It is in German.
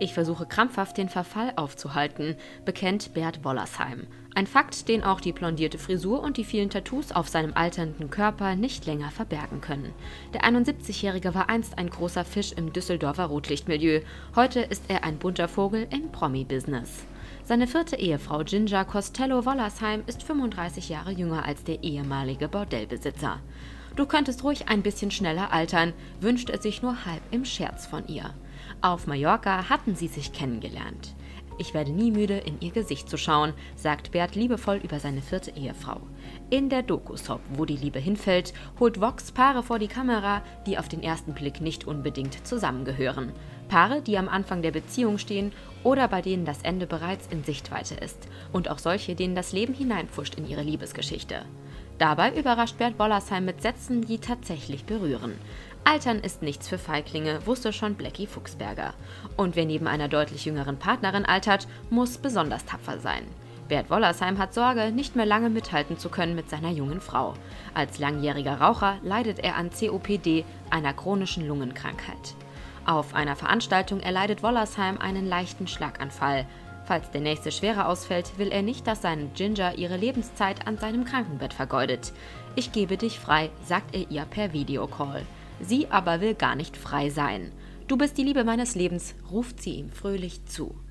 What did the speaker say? Ich versuche krampfhaft, den Verfall aufzuhalten, bekennt Bert Wollersheim. Ein Fakt, den auch die blondierte Frisur und die vielen Tattoos auf seinem alternden Körper nicht länger verbergen können. Der 71-Jährige war einst ein großer Fisch im Düsseldorfer Rotlichtmilieu. Heute ist er ein bunter Vogel im Promi-Business. Seine vierte Ehefrau Ginger Costello Wollersheim ist 35 Jahre jünger als der ehemalige Bordellbesitzer. Du könntest ruhig ein bisschen schneller altern, wünscht er sich nur halb im Scherz von ihr. Auf Mallorca hatten sie sich kennengelernt. Ich werde nie müde, in ihr Gesicht zu schauen, sagt Bert liebevoll über seine vierte Ehefrau. In der Doku-Soap, wo die Liebe hinfällt, holt Vox Paare vor die Kamera, die auf den ersten Blick nicht unbedingt zusammengehören. Paare, die am Anfang der Beziehung stehen oder bei denen das Ende bereits in Sichtweite ist. Und auch solche, denen das Leben hineinpfuscht in ihre Liebesgeschichte. Dabei überrascht Bert Wollersheim mit Sätzen, die tatsächlich berühren. Altern ist nichts für Feiglinge, wusste schon Blackie Fuchsberger. Und wer neben einer deutlich jüngeren Partnerin altert, muss besonders tapfer sein. Bert Wollersheim hat Sorge, nicht mehr lange mithalten zu können mit seiner jungen Frau. Als langjähriger Raucher leidet er an COPD, einer chronischen Lungenkrankheit. Auf einer Veranstaltung erleidet Wollersheim einen leichten Schlaganfall. Falls der nächste schwerer ausfällt, will er nicht, dass seine Ginger ihre Lebenszeit an seinem Krankenbett vergeudet. Ich gebe dich frei, sagt er ihr per Videocall. Sie aber will gar nicht frei sein. Du bist die Liebe meines Lebens, ruft sie ihm fröhlich zu.